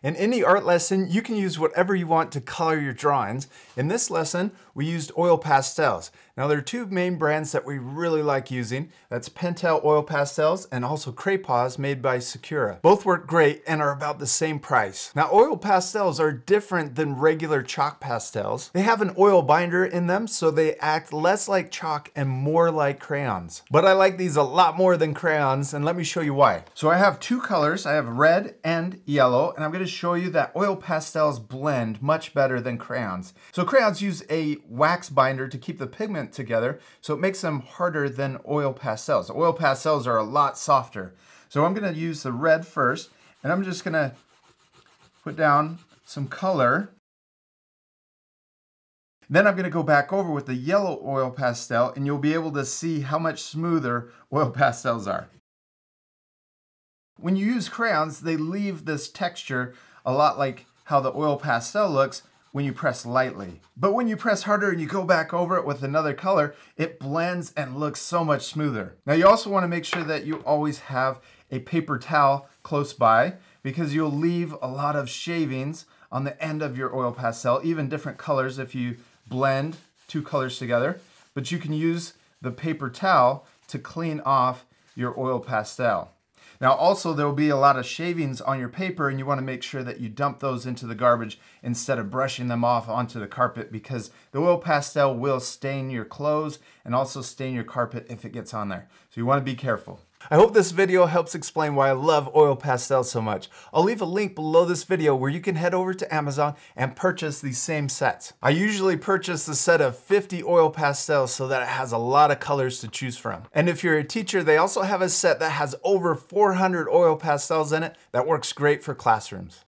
In any art lesson, you can use whatever you want to color your drawings. In this lesson, we used oil pastels. Now there are two main brands that we really like using. That's Pentel Oil Pastels and also Cray-Pas made by Sakura. Both work great and are about the same price. Now oil pastels are different than regular chalk pastels. They have an oil binder in them, so they act less like chalk and more like crayons. But I like these a lot more than crayons, and let me show you why. So I have two colors. I have red and yellow, and I'm going to show you that oil pastels blend much better than crayons. So crayons use a wax binder to keep the pigment together, so it makes them harder than oil pastels. Oil pastels are a lot softer. So I'm going to use the red first, and I'm just going to put down some color. Then I'm going to go back over with the yellow oil pastel, and you'll be able to see how much smoother oil pastels are. When you use crayons, they leave this texture a lot like how the oil pastel looks when you press lightly. But when you press harder and you go back over it with another color, it blends and looks so much smoother. Now you also want to make sure that you always have a paper towel close by, because you'll leave a lot of shavings on the end of your oil pastel, even different colors if you blend two colors together. But you can use the paper towel to clean off your oil pastel. Now also there will be a lot of shavings on your paper, and you want to make sure that you dump those into the garbage instead of brushing them off onto the carpet, because the oil pastel will stain your clothes and also stain your carpet if it gets on there. So you want to be careful. I hope this video helps explain why I love oil pastels so much. I'll leave a link below this video where you can head over to Amazon and purchase these same sets. I usually purchase the set of 50 oil pastels so that it has a lot of colors to choose from. And if you're a teacher, they also have a set that has over 400 oil pastels in it that works great for classrooms.